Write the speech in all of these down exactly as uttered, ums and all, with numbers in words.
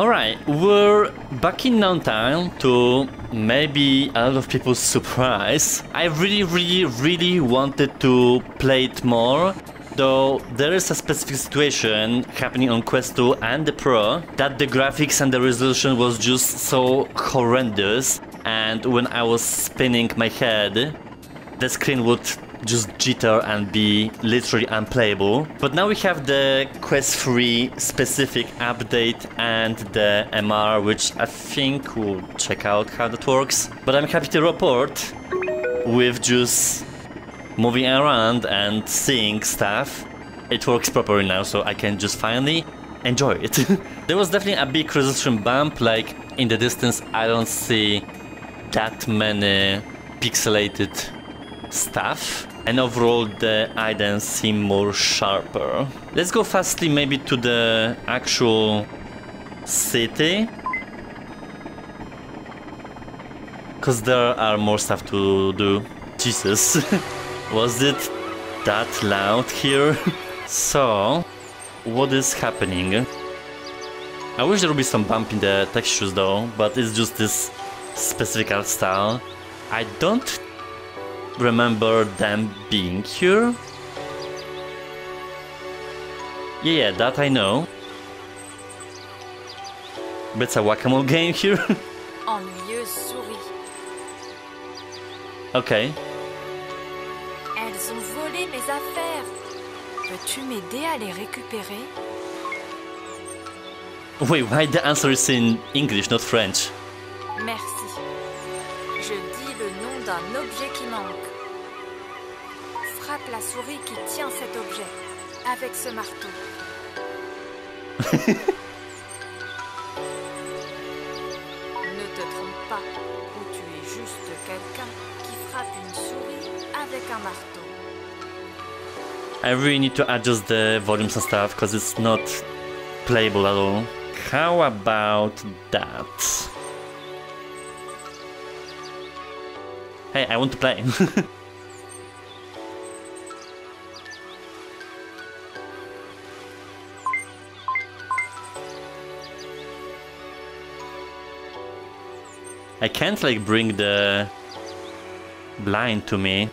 Alright, we're back in Noun Town to maybe a lot of people's surprise. I really, really, really wanted to play it more, though there is a specific situation happening on Quest two and the Pro that the graphics and the resolution was just so horrendous, and when I was spinning my head, the screen would just jitter and be literally unplayable. But now we have the Quest three specific update and the M R, which I think we'll check out how that works. But I'm happy to report with just moving around and seeing stuff, it works properly now, so I can just finally enjoy it. There was definitely a big resolution bump, like in the distance I don't see that many pixelated stuff. And overall the items seem more sharper. Let's go fastly maybe to the actual city, because there are more stuff to do. Jesus, was it that loud here? So, what is happening? I wish there would be some bump in the textures though, but it's just this specific art style. I don't remember them being here. Yeah, yeah, that I know. But it's a whack-a-mole game here. Okay. Elles ont volé mes affaires. Peux-tu m'aider à les récupérer? Wait, why the answer is in English, not French? Merci. Je dis le nom d'un objet qui manque. Frappe la souris qui tient cet objet avec ce marteau. Ne te trompe pas, ou tu es juste quelqu'un qui frappe une souris avec un marteau. I really need to adjust the volumes and stuff because it's not playable at all. How about that? Hey, I want to play. I can't like bring the blind to me.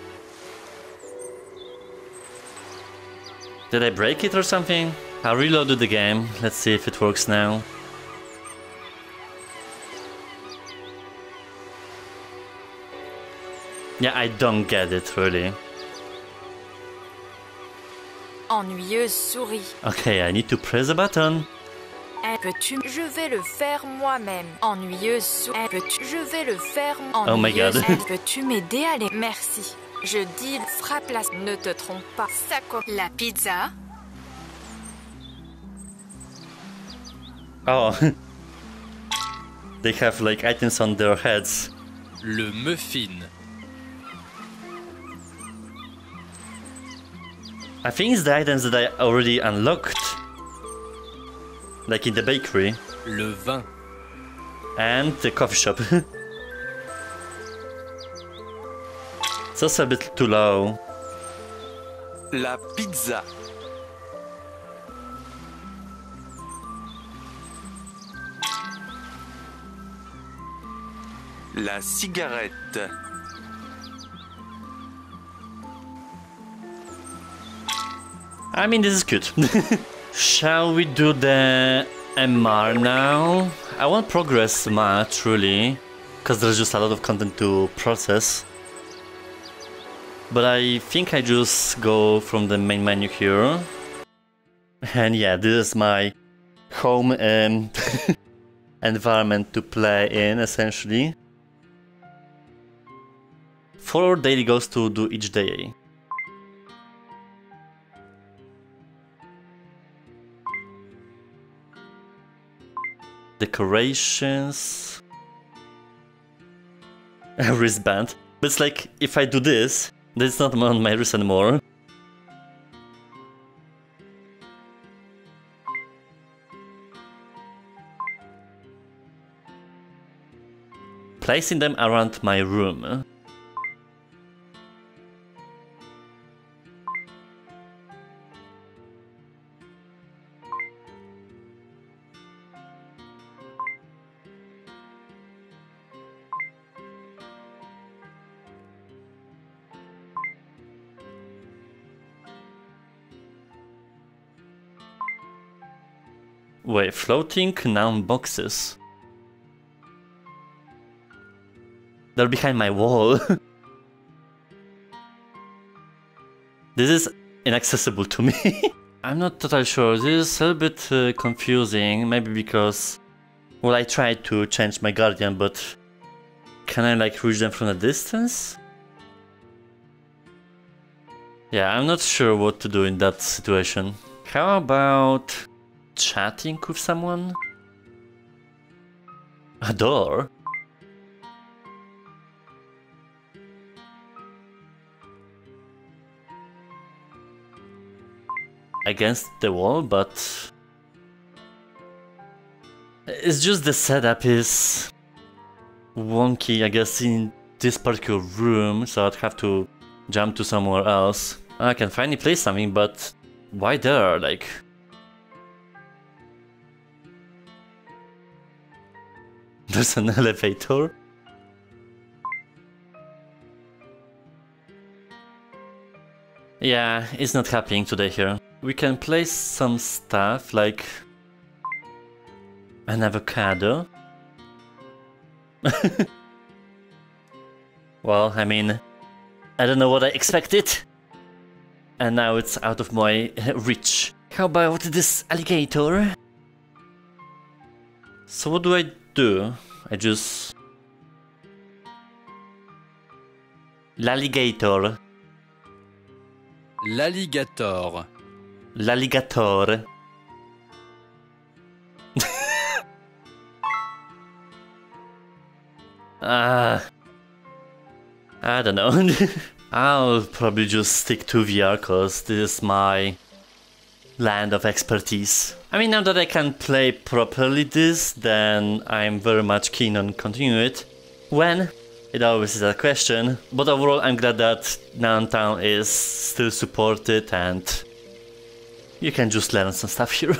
Did I break it or something? I reloaded the game. Let's see if it works now. Yeah, I don't get it really. Ennuyeuse souris. Okay, I need to press a button. Peux-tu? Je vais le faire moi-même. Ennuyeuse souris. Peux-tu? Je vais le faire moi-même. Oh my god. Peux-tu m'aider à les? Merci. Je dis frappe la. Ne te trompe pas. Saco. La pizza. Oh. They have like items on their heads. Le muffin. I think it's the items that I already unlocked, like in the bakery. Le vin. And the coffee shop. It's also a bit too low. La pizza. La cigarette. I mean, this is good. Shall we do the M R now? I won't progress much, really, because there's just a lot of content to process. But I think I just go from the main menu here. And yeah, this is my home um, environment to play in, essentially. Four daily goals to do each day. Decorations, a wristband, but it's like if I do this, then it's not on my wrist anymore. Placing them around my room. were floating noun boxes. They're behind my wall. This is inaccessible to me. I'm not totally sure, this is a little bit uh, confusing, maybe because... Well, I tried to change my guardian, but... Can I like reach them from a distance? Yeah, I'm not sure what to do in that situation. How about... chatting with someone? A door? Against the wall, but... It's just the setup is... wonky, I guess, in this particular room, so I'd have to jump to somewhere else. I can finally play something, but... why there, like... There's an elevator? Yeah, it's not happening today here. We can place some stuff like an avocado. Well, I mean, I don't know what I expected. And now it's out of my reach. How about this alligator? So what do I do? I just... L'alligator. L'alligator. L'alligator. Ah, I don't know. I'll probably just stick to V R, cause this is my land of expertise. I mean, now that I can play properly this, then I'm very much keen on continuing it. When? It always is a question. But overall, I'm glad that Noun Town is still supported and you can just learn some stuff here.